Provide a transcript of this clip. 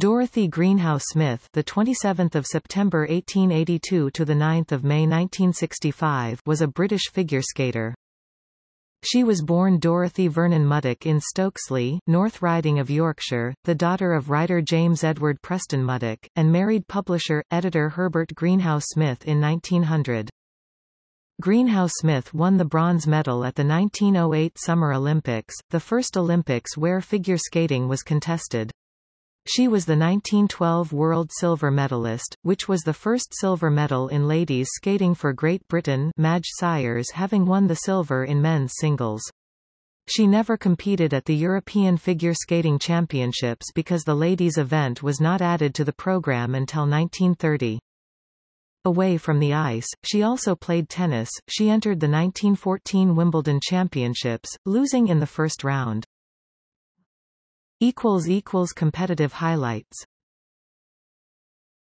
Dorothy Greenhough Smith, the 27th of September 1882 to the 9th of May 1965, was a British figure skater. She was born Dorothy Vernon Muddock in Stokesley, North Riding of Yorkshire, the daughter of writer James Edward Preston Muddock and married publisher-editor Herbert Greenhough Smith in 1900. Greenhough Smith won the bronze medal at the 1908 Summer Olympics, the first Olympics where figure skating was contested. She was the 1912 world silver medalist, which was the first silver medal in ladies skating for Great Britain, Madge Syers having won the silver in men's singles. She never competed at the European Figure Skating Championships because the ladies' event was not added to the program until 1930. Away from the ice, she also played tennis. She entered the 1914 Wimbledon Championships, losing in the first round. == Competitive highlights